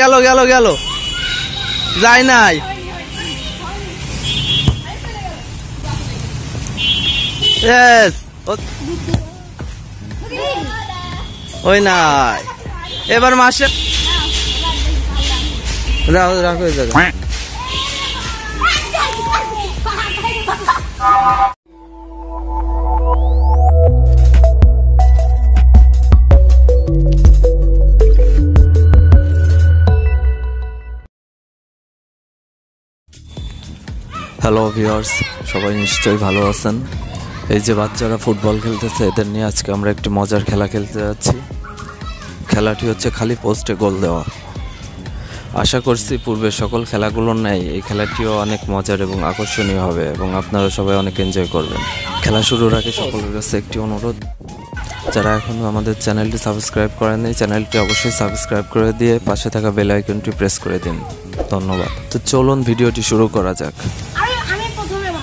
গেল গেল গেল যায় নাই यस ওই নাই এবার মাশা দাও রাখো এই জায়গা হ্যালো ভিউয়ার্স সবাই নিশ্চয়ই ভালো আছেন এই যে বাচ্চারা ফুটবল খেলতেছে এদের নিয়ে আজকে আমরা একটি মজার খেলা খেলতে যাচ্ছি খেলাটি হচ্ছে খালি পোস্টে গোল দেওয়া আশা করছি পূর্বে সকল খেলাগুলোর ন্যায় এই খেলাটিও অনেক মজার এবং আকর্ষণীয় হবে এবং আপনারা সবাই অনেক এনজয় করবেন খেলা শুরুর আগে সকলের কাছে একটি অনুরোধ যারা এখনো আমাদের চ্যানেলটি সাবস্ক্রাইব করেননি চ্যানেলটি অবশ্যই সাবস্ক্রাইব করে দিয়ে পাশে থাকা বেল আইকনটি প্রেস করে দিন ধন্যবাদ তো চলুন ভিডিওটি শুরু করা যাক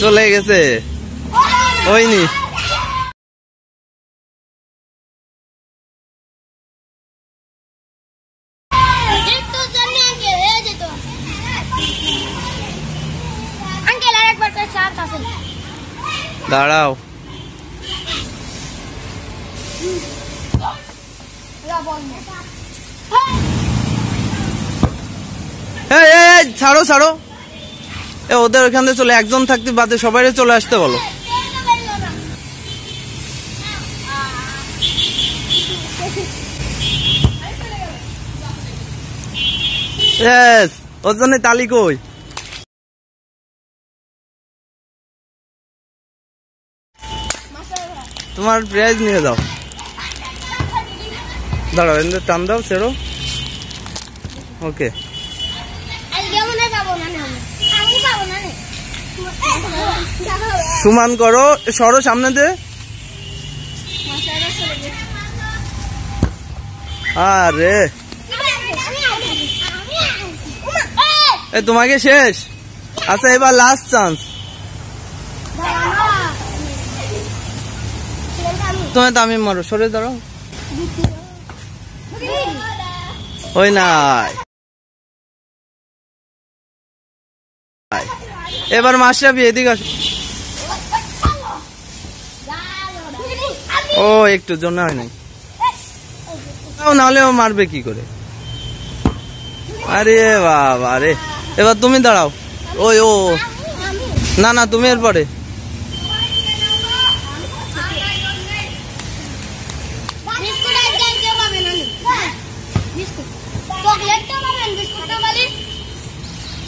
চলে গেছে হয়নি দাঁড়াও ছাড়ো ছাড়ো এ ওদের ওখান থেকে চলে একজন থাকতে বাদে সবাই চলে আসতে বলো ওর জন্য তালি কই তোমার প্রাইজ নিয়ে যাও দাঁড়াও এদের টান দাও ছেড়ো ওকে সুমান করো সরো সামনে দে আরে তোমাকে শেষ আচ্ছা এবার লাস্ট চান্স তোমায় তো আমি মারো সরে দাঁড়াও ওই নাই এবার মাশরাফি এদিকে আসো ও একটু জন্য হয় নাই নাহলে ও মারবে কি করে আরে বাবা রে এবার তুমি দাঁড়াও ওই ও না না তুমি এরপরে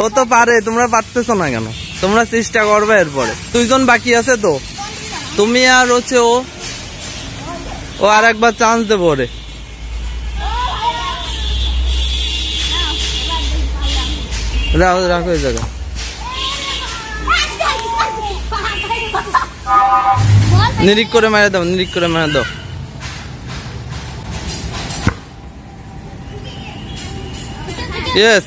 ও তো পারে তোমরা পারতেছ না কেন তোমরা চেষ্টা করবে এরপরে দুইজন বাকি আছে তো তুমি আর হচ্ছে ও ও আর একবার চান্স দেবো ওরে রাখো রাখো এই জায়গা নিরিখ করে মেরে দাও নিরিখ করে মেরে দাও ইয়েস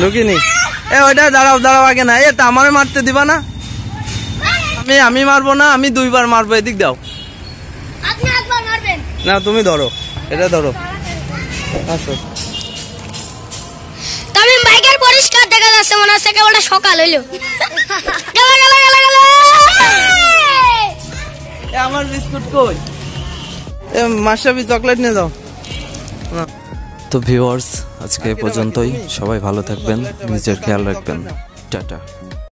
লুকিনি এ ওইটা দাঁড়াও, দাঁড়াও আগে না। এটা আমার মারতে দিবা না, আমি মারবো না, আমি দুইবার মারবো। এদিক দাও না, তুমি ধরো, এটা ধরো। আসো তুমি, বাইকের পরিষ্কার দেখা যাচ্ছে মনে হচ্ছে কেবলটা সকাল হইলো। আমার বিস্কুট কই? এ মাশাবি চকলেট নিয়ে যাও। তো ভিউয়ার্স আজকে পর্যন্তই, সবাই ভালো থাকবেন, নিজের খেয়াল রাখবেন, টাটা।